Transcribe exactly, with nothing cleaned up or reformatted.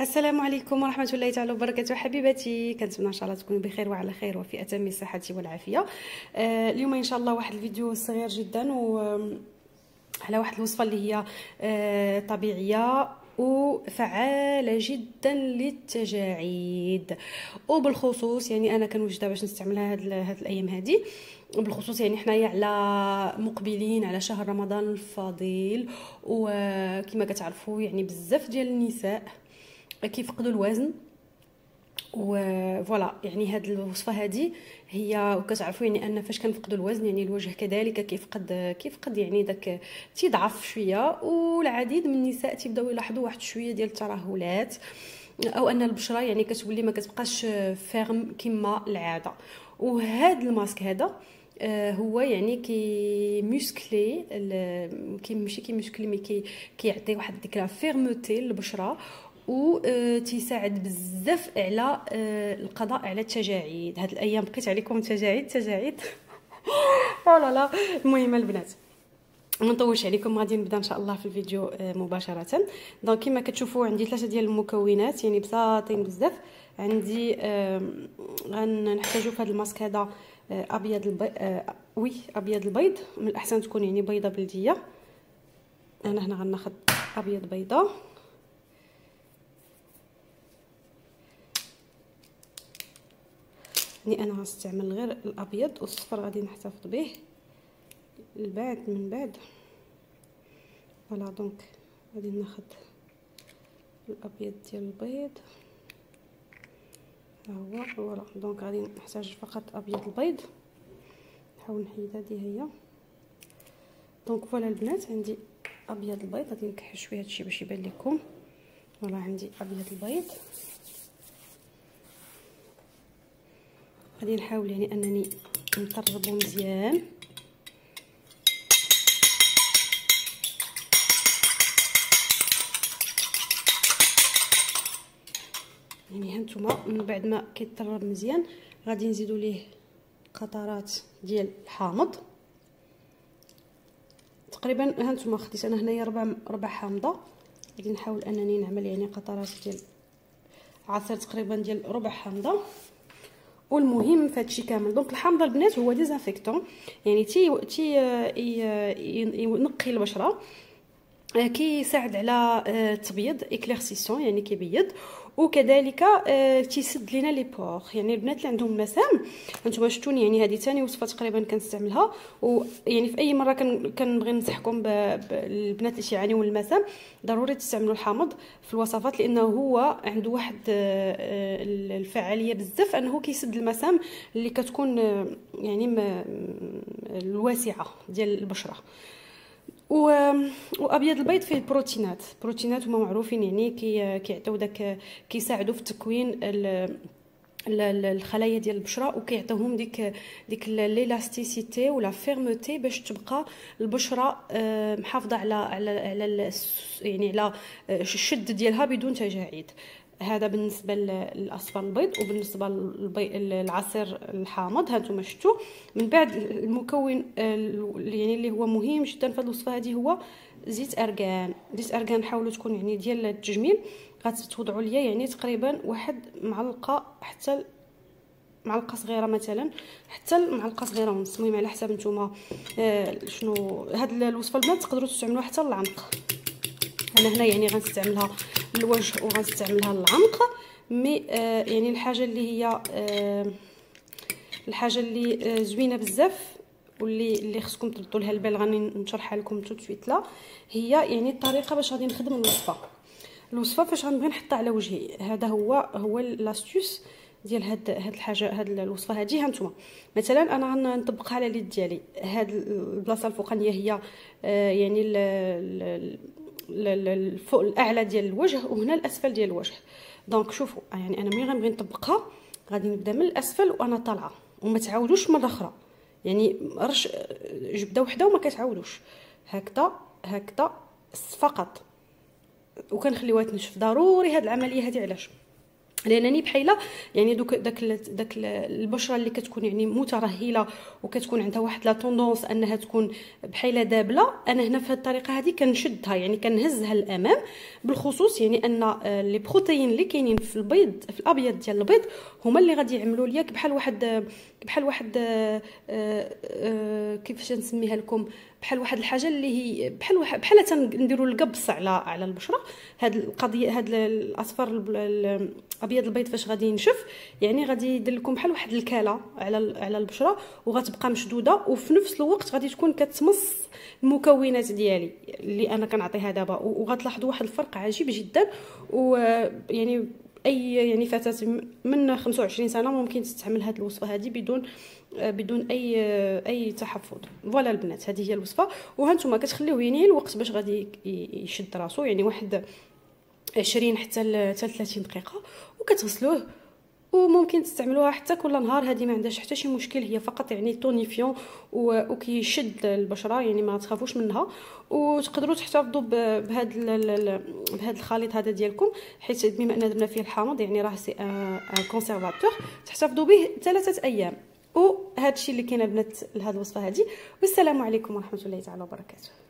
السلام عليكم ورحمه الله تعالى وبركاته حبيباتي. كنتمنى ان شاء الله تكونوا بخير وعلى خير وفي اتم الصحه والعافيه. آه اليوم ان شاء الله واحد الفيديو صغير جدا و على واحد الوصفه اللي هي آه طبيعيه وفعاله جدا للتجاعيد، وبالخصوص يعني انا كنوجدها باش نستعملها هاد, هاد الايام هادي، بالخصوص يعني حنايا على مقبلين على شهر رمضان الفضيل. وكما كتعرفوا يعني بزاف ديال النساء كيفقدوا الوزن، وفوالا يعني هاد الوصفه هادي هي. وكتعرفوا يعني ان فاش كنفقدوا الوزن يعني الوجه كذلك كيفقد كيفقد يعني داك تيضعف شويه، والعديد من النساء تيبداو يلاحظوا واحد شويه ديال الترهلات او ان البشره يعني كتولي ما كتبقاش فيرم كما العاده. وهاد الماسك هذا هو يعني كي موسكلي كي ماشي كي موسكلي مي كيعطي واحد ديك لا فيرموتي للبشره، و تيساعد بزاف على القضاء على التجاعيد. هاد الايام بقيت عليكم تجاعيد تجاعيد او لا لا. المهم البنات ما نطولش عليكم، غادي نبدا ان شاء الله في الفيديو مباشره. دونك كما كتشوفوا عندي ثلاثه ديال المكونات يعني بساطين بزاف. عندي غنحتاجو في هذا الماسك هذا ابيض البيض، وي ابيض البيض، من الاحسن تكون يعني بيضه بلديه. انا هنا غناخذ ابيض بيضه، يعني انا غنستعمل غير الابيض والصفر غادي نحتفظ به البعد من بعد. فوالا دونك غادي ناخذ الابيض ديال البيض ها هو. فوالا دونك غادي نحتاج فقط ابيض البيض، نحاول نحيد هذه هي. دونك فوالا البنات عندي ابيض البيض، غادي نكحل شويه هادشي باش يبان لكم. فوالا عندي ابيض البيض، غادي نحاول يعني انني نطربو مزيان. يعني هانتوما من بعد ما كيتطرب مزيان غادي نزيدو ليه قطرات ديال الحامض. تقريبا هانتوما خديت انا هنايا ربع ربع حامضه، غادي نحاول انني نعمل يعني قطرات ديال عصير تقريبا ديال ربع حامضه. والمهم في هادشي كامل دونك الحامضه البنات هو ديزانفيكتون، يعني تي تي ينقي البشره، كيساعد على التبييض اكليرسيسون يعني كيبيض، وكذلك تيسد لينا لي بور. يعني البنات اللي عندهم مسام انتما شفتوني يعني هذه ثاني وصفه تقريبا كنستعملها، ويعني في اي مره كنبغي ننصحكم بالبنات اللي تيعانيو من المسام ضروري تستعملوا الحامض في الوصفات، لانه هو عنده واحد الفعاليه بزاف انه كيسد المسام اللي كتكون يعني الواسعه ديال البشره. وابيض البيض فيه البروتينات، البروتينات هما معروفين يعني كي كيعطيو داك كيساعدوا في تكوين الخلايا ديال البشره، وكيعطيوهم ديك ديك ليلاستيسيتي ولا فيرموتي باش تبقى البشره محافظه على على على يعني على الشد ديالها بدون تجاعيد. هذا بالنسبه للاصفر البيض. وبالنسبه للعصير الحامض هانتوما شفتوا. من بعد المكون يعني اللي هو مهم جدا في هذه الوصفه هذه هو زيت ارغان. زيت ارغان حاولوا تكون يعني ديال التجميل، غتوضعوا ليا يعني تقريبا واحد معلقه حتى معلقه صغيره مثلا حتى معلقه صغيره ونص، المهم على حساب نتوما شنو هاد الوصفه البنات. تقدروا تستعملوها حتى للعمق، انا هنا يعني غنستعملها للوجه وغنستعملها للعمق. مي آه يعني الحاجه اللي هي آه الحاجه اللي آه زوينه بزاف واللي اللي خصكم تردوا لها البال، غادي نشرحها لكم تو سويت لا هي يعني الطريقه باش غادي نخدم الوصفه. الوصفه فاش غنبغي نحطها على وجهي، هذا هو هو لاستيوس ديال هاد هاد الحاجه هاد الوصفه هادي. هانتوما مثلا انا غنطبقها على اليد ديالي، هاد البلاصه الفوقانيه هي آه يعني ال ال الفوق الاعلى ديال الوجه، وهنا الاسفل ديال الوجه. دونك شوفوا يعني انا ملي غنبغي نطبقها غادي نبدا من الاسفل وانا طالعه، وما تعاودوش مره اخرى يعني رش جبده وحده وما كتعاودوش، هكذا هكذا فقط، وكنخليوها تنشف. ضروري هاد العمليه هادي. علاش؟ لانني بحال يعني دوك داك داك البشره اللي كتكون يعني مترهله وكتكون عندها واحد لا طوندونس انها تكون بحال دابله، انا هنا في هذه الطريقه هذه كنشدها يعني كنهزها للامام، بالخصوص يعني ان لي بروتين اللي كاينين في البيض في الابيض ديال البيض هما اللي غادي يعملوا ليا بحال واحد بحال واحد كيفاش نسميها لكم، بحال واحد الحاجه اللي هي بحال بحال تنديروا القبص على على البشره. هاد القضيه هاد الاصفر الابيض البيض فاش غادي ينشف يعني غادي يدير لكم بحال واحد الكاله على على البشره وغتبقى مشدوده، وفي نفس الوقت غادي تكون كتمص المكونات ديالي اللي انا كنعطيها دابا، وغتلاحظوا واحد الفرق عجيب جدا. ويعني اي يعني فتاه من خمسة وعشرين سنه ممكن تستعمل هذه الوصفه هذه بدون بدون اي اي تحفظ. فوالا البنات، هذه هي الوصفه، وهانتوما كتخليوه يني الوقت باش غادي يشد راسو، يعني واحد عشرين حتى ل ثلاثين دقيقه، وكتغسلوه وممكن تستعملوها حتى كل نهار. هذه ما عندهاش حتى شي مشكل، هي فقط يعني تونيفيون وكيشد البشره يعني ما تخافوش منها، وتقدروا تحتفظوا بهذا بهذا الخليط هذا ديالكم، حيت بما ان درنا فيه الحامض يعني راه سي ان كونسيرفاتور، تحتفظوا به ثلاثه ايام. وهذا الشيء اللي كاين البنات لهذه الوصفه هذه، والسلام عليكم ورحمه الله تعالى وبركاته.